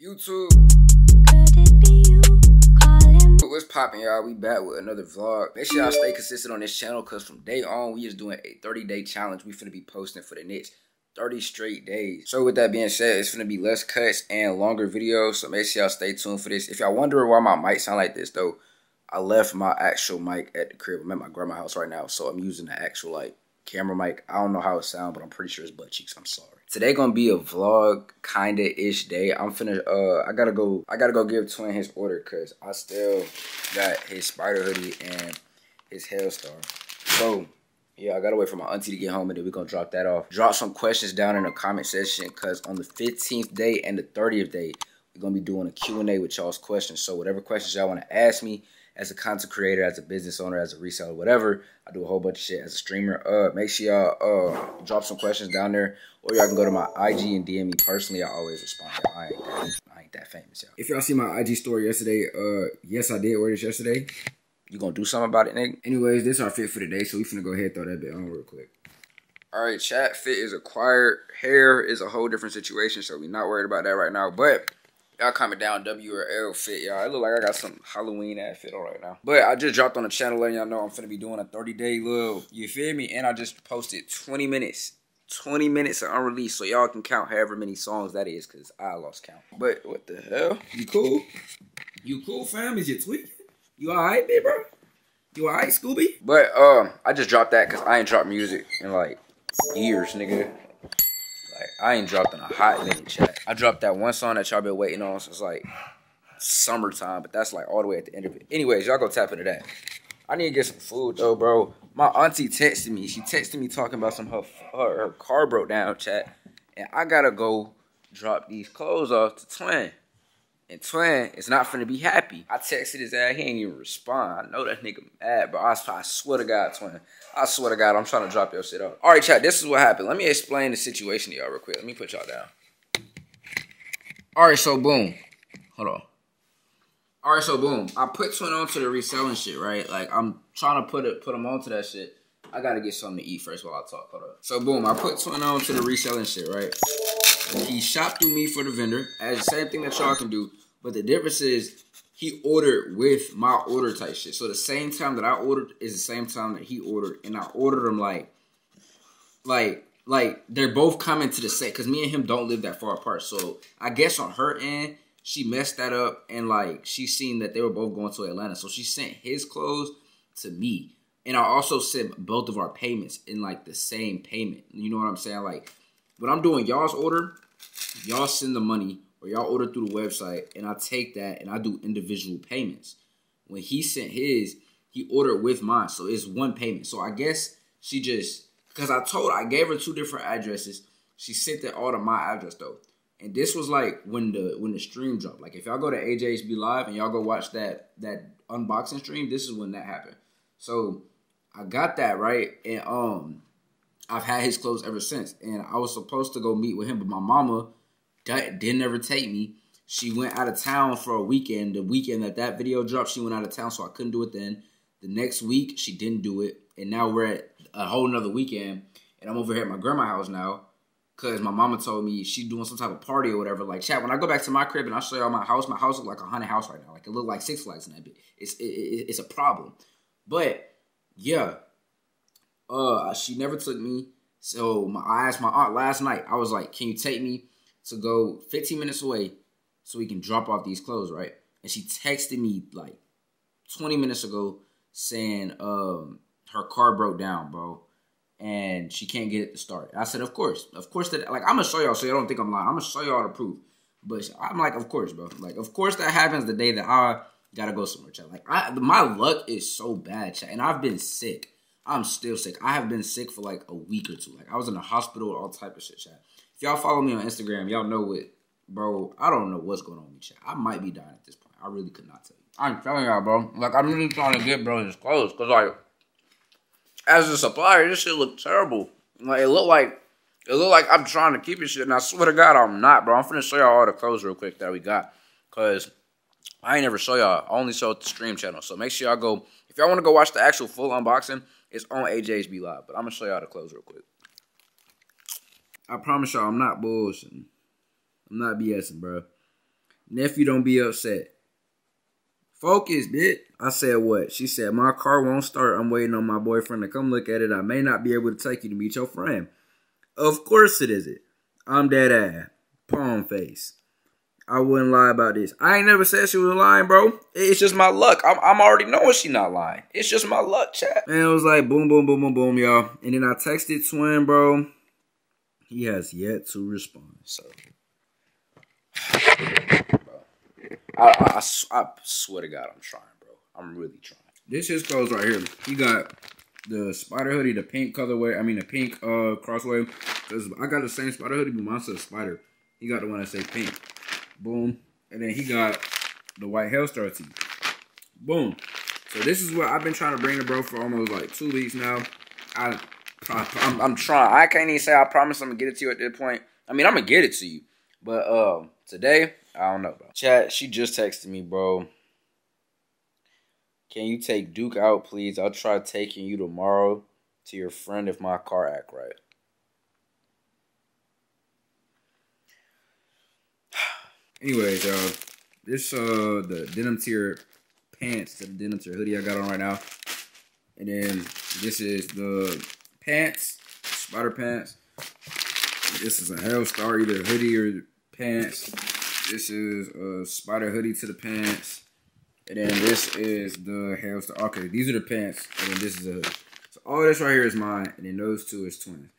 YouTube, could it be you calling? What's poppin', y'all? We back with another vlog. Make sure y'all stay consistent on this channel, cause from day on we is doing a 30-day challenge. We finna be posting for the next 30 straight days. So with that being said, it's finna be less cuts and longer videos, so make sure y'all stay tuned for this. If y'all wondering why my mic sound like this though, I left my actual mic at the crib. I'm at my grandma's house right now, so I'm using the actual like camera mic. I don't know how it sounds, but I'm pretty sure it's butt cheeks. I'm sorry. Today gonna be a vlog kinda ish day. I'm finna I gotta go give Twin his order, cause I still got his Spider hoodie and his Hellstar. So yeah, I gotta wait for my auntie to get home and then we're gonna drop that off. Drop some questions down in the comment section, cause on the 15th day and the 30th day, we're gonna be doing a Q&A with y'all's questions. So whatever questions y'all wanna ask me, as a content creator, as a business owner, as a reseller, whatever. I do a whole bunch of shit as a streamer. Make sure y'all drop some questions down there, or y'all can go to my IG and DM me personally. I always respond. I ain't that famous, y'all. If y'all see my IG story yesterday, yes, I did order this yesterday. You gonna do something about it, nigga? Anyways, this is our fit for today, so we finna go ahead and throw that bit on real quick. All right, chat, fit is acquired. Hair is a whole different situation, so we not worried about that right now, but y'all comment down W or L fit, y'all. It look like I got some Halloween ass fit on right now. But I just dropped on the channel letting y'all know I'm finna be doing a 30-day little, you feel me? And I just posted 20 minutes. 20 minutes of unreleased, so y'all can count however many songs that is, because I lost count. But what the hell? You cool? You cool, fam? Is you tweaking? You all right, big bro? You all right, Scooby? But I just dropped that because I ain't dropped music in like years, nigga. I ain't dropped in a hot minute, chat. I dropped that one song that y'all been waiting on since like summertime, but that's like all the way at the end of it. Anyways, y'all go tap into that. I need to get some food though, bro. My auntie texted me. She texted me talking about some her car broke down, chat. And I gotta go drop these clothes off to Twin. And Twin is not finna be happy. I texted his ass. He ain't even respond. I know that nigga mad, but I swear to God, Twin. I swear to God, I'm trying to drop your shit off. All right, chat, this is what happened. Let me explain the situation to y'all real quick. Let me put y'all down. All right, so boom. Hold on. All right, so boom. I put Twin on to the reselling shit, right? Like, I'm trying to put him on to that shit. I got to get something to eat first while I talk. Hold up. So, boom, I put Twin on to the reselling shit, right? He shopped through me for the vendor. As the same thing that y'all can do. But the difference is he ordered with my order type shit. So the same time that I ordered is the same time that he ordered. And I ordered them like they're both coming to the set. Because me and him don't live that far apart. So I guess on her end, she messed that up. And, like, she seen that they were both going to Atlanta. So she sent his clothes to me. And I also sent both of our payments in, like, the same payment. You know what I'm saying? Like, when I'm doing y'all's order, y'all send the money or y'all order through the website, and I take that and I do individual payments. When he sent his, he ordered with mine. So it's one payment. So I guess she just, because I gave her two different addresses. She sent it all to my address, though. And this was, like, when the stream dropped. Like, if y'all go to AJHB Live and y'all go watch that unboxing stream, this is when that happened. So I got that, right? And I've had his clothes ever since. And I was supposed to go meet with him, but my mama didn't ever take me. She went out of town for a weekend. The weekend that video dropped, she went out of town, so I couldn't do it then. The next week, she didn't do it. And now we're at a whole nother weekend. And I'm over here at my grandma's house now because my mama told me she's doing some type of party or whatever. Like, chat, when I go back to my crib and I show y'all my house look like a haunted house right now. Like, it look like Six Flags in that bit. It's a problem. But yeah, she never took me, so I asked my aunt last night. I was like, can you take me to go 15 minutes away so we can drop off these clothes, right? And she texted me like 20 minutes ago saying her car broke down, bro, and she can't get it to start. I said, of course that, like, I'm going to show y'all so y'all don't think I'm lying. I'm going to show y'all the proof, but I'm like, of course, bro. Like, of course that happens the day that I gotta go somewhere, chat. Like, my luck is so bad, chat. And I've been sick. I'm still sick. I have been sick for like a week or two. Like, I was in the hospital, all type of shit, chat. If y'all follow me on Instagram, y'all know it. Bro, I don't know what's going on with me, chat. I might be dying at this point. I really could not tell you. I'm telling y'all, bro. Like, I'm really trying to get bro his clothes. Because, like, as a supplier, this shit looked terrible. Like, it looked like I'm trying to keep his shit. And I swear to God, I'm not, bro. I'm finna show y'all all the clothes real quick that we got. Because I ain't never show y'all. I only show the stream channel. So make sure y'all go. If y'all want to go watch the actual full unboxing, it's on AJHB Live. But I'm going to show y'all the clothes real quick. I promise y'all I'm not bullshitting. I'm not BSing, bro. Nephew, don't be upset. Focus, bitch. I said what? She said, my car won't start. I'm waiting on my boyfriend to come look at it. I may not be able to take you to meet your friend. Of course it isn't. I'm dead ass. Palm face. I wouldn't lie about this. I ain't never said she was lying, bro. It's just my luck. I'm already knowing she not lying. It's just my luck, chat. Man, it was like boom, boom, boom, boom, boom, y'all. And then I texted Twin, bro. He has yet to respond. So, bro, I swear to God, I'm trying, bro. I'm really trying. This is clothes right here. He got the Spider hoodie, the pink colorway. I mean, the pink crossway. Cause I got the same Spider hoodie, but mine says Spider. He got the one that say pink. Boom. And then he got the white Hellstar tee. Boom. So this is what I've been trying to bring to bro for almost like 2 weeks now. I'm trying. I can't even say I promise I'm going to get it to you at this point. I mean, I'm going to get it to you. But today, I don't know, bro. Chat, she just texted me, bro. Can you take Duke out, please? I'll try taking you tomorrow to your friend if my car act right. Anyways, y'all, this the Denim Tear pants, the Denim Tear hoodie I got on right now, and then this is the pants, Spider pants. This is a Hellstar either hoodie or pants. This is a Spider hoodie to the pants, and then this is the Hellstar. Okay, these are the pants, and then this is a hoodie. So all this right here is mine, and then those two is twins.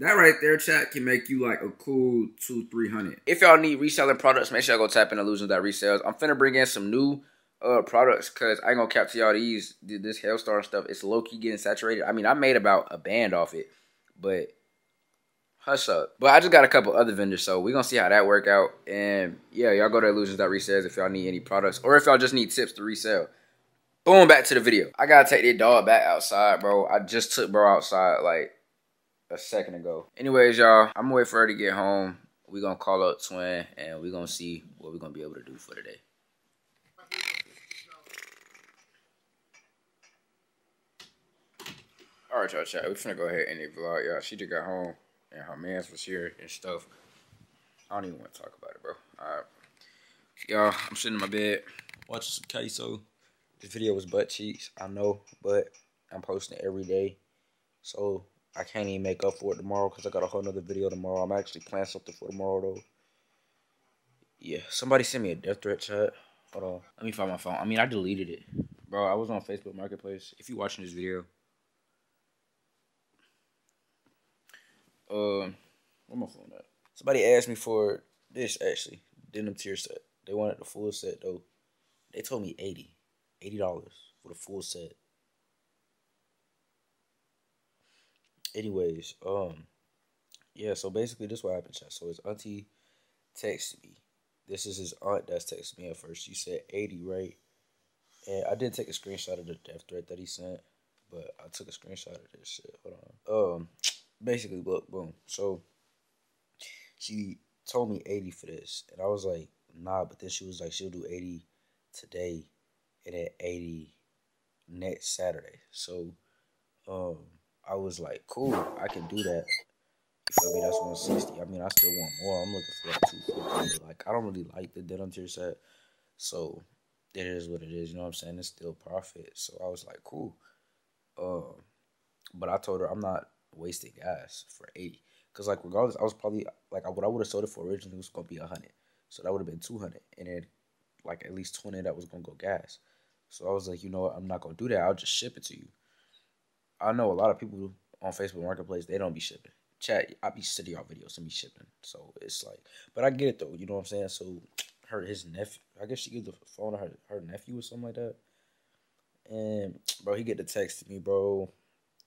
That right there, chat, can make you like a cool 200-300. If y'all need reselling products, make sure y'all go tap in illusions.resells. I'm finna bring in some new products because I ain't gonna cap to y'all this Hellstar stuff. It's low-key getting saturated. I mean, I made about a band off it, but hush up. But I just got a couple other vendors, so we're gonna see how that work out. And yeah, y'all go to illusions.resells if y'all need any products or if y'all just need tips to resell. Boom, back to the video. I gotta take that dog back outside, bro. I just took bro outside, like, a second ago. Anyways, y'all, I'm waiting for her to get home. We're gonna call up Twin and we're gonna see what we're gonna be able to do for today. All right, y'all, chat. We're finna go ahead and end the vlog, y'all. She just got home and her mans was here and stuff. I don't even want to talk about it, bro. All right, y'all, I'm sitting in my bed watching some queso. This video was butt cheeks, I know, but I'm posting every day, so I can't even make up for it tomorrow because I got a whole nother video tomorrow. I'm actually planning something for tomorrow, though. Yeah, somebody sent me a death threat, chat. Hold on. Let me find my phone. I mean, I deleted it. Bro, I was on Facebook Marketplace. If you're watching this video. Where my phone at? Somebody asked me for this, actually. Denim Tear set. They wanted the full set, though. They told me $80. $80 for the full set. Anyways, yeah, so basically this is what happened, chat. So his auntie texted me. This is his aunt that's texted me at first. She said 80, right? And I didn't take a screenshot of the death threat that he sent, but I took a screenshot of this shit. Hold on. Basically, look, boom. So she told me 80 for this, and I was like, nah, but then she was like, she'll do 80 today and then 80 next Saturday. So, I was like, cool, I can do that. You feel me? That's 160. I mean, I still want more. I'm looking for like 250. Like, I don't really like the Denim Tear set. So, it is what it is. You know what I'm saying? It's still profit. So, I was like, cool. But I told her I'm not wasting gas for 80. Because, like, regardless, I was probably, like, what I would have sold it for originally was going to be 100. So, that would have been 200. And then, like, at least 20 that was going to go gas. So, I was like, you know what? I'm not going to do that. I'll just ship it to you. I know a lot of people on Facebook Marketplace, they don't be shipping. Chat, I be sending y'all videos and be shipping. So it's like, but I get it though, you know what I'm saying? So his nephew, I guess she gave the phone to her nephew or something like that. And bro, he get the text to me, bro.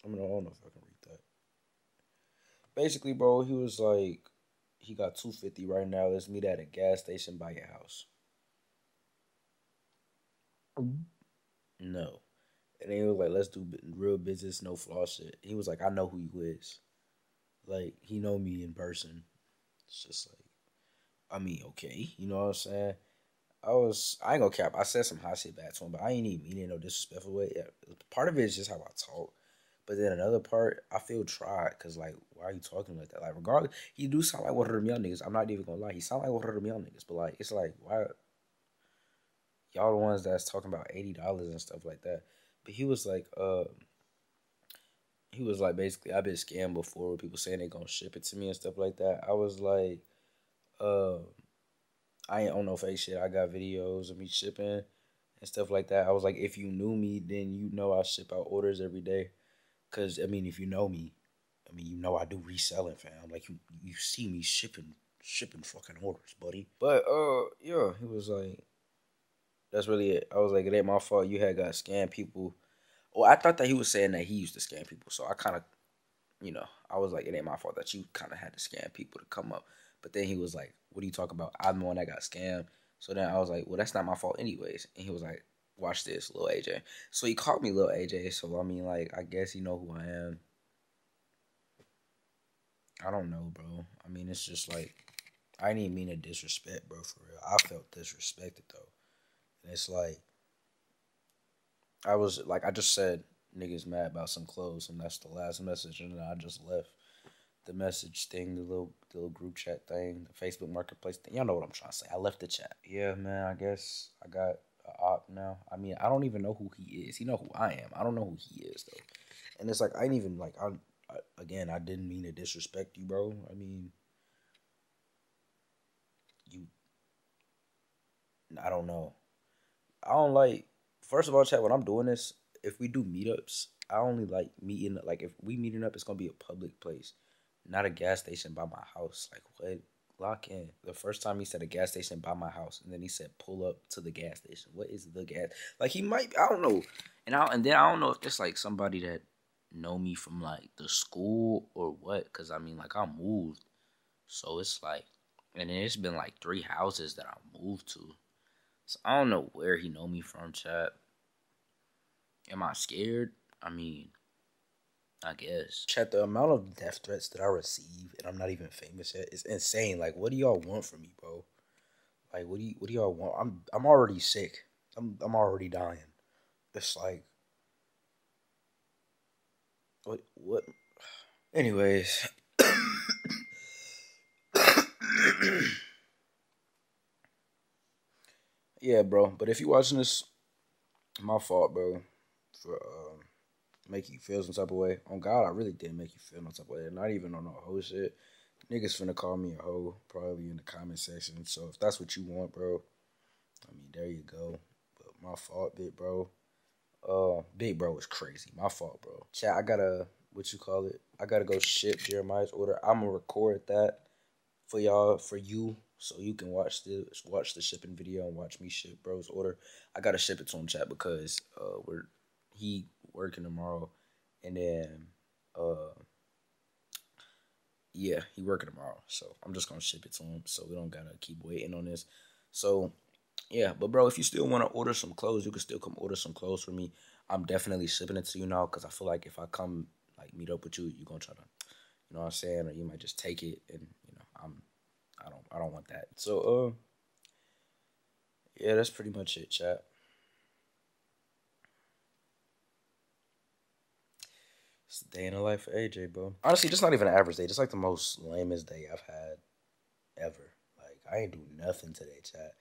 I don't know if I can read that. Basically, bro, he was like, he got 250 right now. Let's meet at a gas station by your house. No. And he was like, let's do real business, no flaw shit. He was like, I know who you is. Like, he know me in person. It's just like, I mean, okay. You know what I'm saying? I ain't gonna cap. I said some hot shit back to him, but I ain't even mean it in no disrespectful way. Part of it is just how I talk. But then another part, I feel tried, because, like, why are you talking like that? Like, regardless, he do sound like one of them young niggas. I'm not even going to lie. He sound like one of them young niggas. But, like, it's like, why? Y'all the ones that's talking about $80 and stuff like that. But he was like, basically, I've been scammed before with people saying they're going to ship it to me and stuff like that. I was like, I ain't on no fake shit. I got videos of me shipping and stuff like that. I was like, if you knew me, then you know I ship out orders every day. Because, I mean, if you know me, I mean, you know I do reselling, fam. Like, you see me shipping fucking orders, buddy. But, yeah, he was like, that's really it. I was like, it ain't my fault. You had got scammed people. Well, I thought that he was saying that he used to scam people. So I kind of, you know, I was like, it ain't my fault that you kind of had to scam people to come up. But then he was like, what are you talking about? I'm the one that got scammed. So then I was like, well, that's not my fault anyways. And he was like, watch this, Lil AJ. So he called me Lil AJ. So, I mean, like, I guess he know who I am. I don't know, bro. I mean, it's just like, I didn't even mean to disrespect, bro, for real. I felt disrespected, though. And it's like, I was, like, I just said niggas mad about some clothes, and that's the last message. And then I just left the message thing, the little group chat thing, the Facebook Marketplace thing. Y'all know what I'm trying to say. I left the chat. Yeah, man, I guess I got an op now. I mean, I don't even know who he is. He know who I am. I don't know who he is, though. And it's like, I ain't even, like, I again, I didn't mean to disrespect you, bro. I mean, you, I don't know. I don't like, first of all, chat, when I'm doing this, if we do meetups, I only like meeting, like, if we meeting up, it's going to be a public place, not a gas station by my house. Like, what? Lock in. The first time he said a gas station by my house, and then he said pull up to the gas station. What is the gas? Like, he might, I don't know. And then I don't know if it's, like, somebody that know me from, like, the school or what, because, I mean, like, I moved. So it's, like, and then it's been, like, 3 houses that I moved to. So I don't know where he know me from, chat. Am I scared? I mean, I guess. Chat, the amount of death threats that I receive, and I'm not even famous yet, is insane. Like, what do y'all want from me, bro? Like, what do y'all want? I'm already sick. I'm already dying. It's like, what? Anyways. Yeah, bro. But if you're watching this, my fault, bro, for making you feel some type of way. On God, I really did make you feel no type of way. Not even on no hoe shit. Niggas finna call me a hoe, probably in the comment section. So if that's what you want, bro, I mean, there you go. But my fault, big bro. Big bro was crazy. My fault, bro. Chat, I gotta, what you call it? I gotta go ship Jeremiah's order. I'ma record that for y'all, for you. So you can watch the shipping video and watch me ship bro's order. I gotta ship it to him, chat, because he working tomorrow, and then yeah, he working tomorrow. So I'm just gonna ship it to him, so we don't gotta keep waiting on this. So yeah, but bro, if you still wanna order some clothes, you can still come order some clothes for me. I'm definitely shipping it to you now, cause I feel like if I come like meet up with you, you're gonna try to, you know what I'm saying, or you might just take it, and you know I don't want that. So, yeah, that's pretty much it, chat. It's the day in the life of AJ, bro. Honestly, just not even an average day. Just like the most lamest day I've had ever. Like, I ain't do nothing today, chat.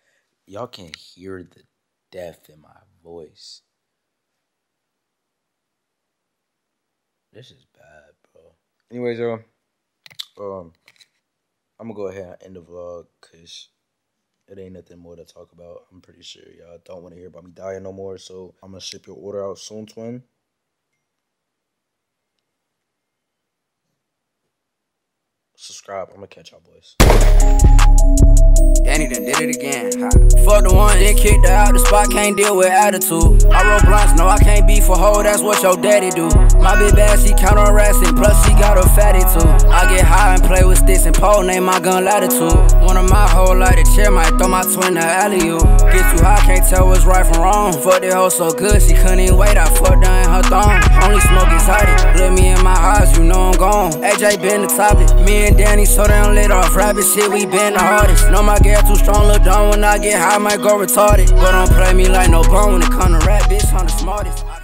Y'all can't hear the death in my voice. This is bad, bro. Anyways, y'all. I'm gonna go ahead and end the vlog, cause it ain't nothing more to talk about. I'm pretty sure y'all don't want to hear about me dying no more. So I'm gonna ship your order out soon, twin. Subscribe. I'm gonna catch y'all, boys. Danny done did it again. Hi. Fuck the one, then kicked her out the spot. Can't deal with attitude. I roll blunts, no, I can't be for hoe. That's what your daddy do. My big bad, she counter harassing. Plus, she got a fatty too. I get high and play with sticks and pole. Name my gun latitude. One of my whole light a chair might throw my twin to alley-oop. Get too high, can't tell what's right from wrong. Fuck that hoe so good, she couldn't even wait. I fucked her in her thong. Only smoke excited. Look me in my eyes, you know I'm gone. AJ been the topic. Me and Danny, so they don't let off rabbit shit, we been the hardest. Know my gal too strong, look down when I get high, might go retarded. But don't play me like no bone when it come to rap, bitch, I'm the smartest.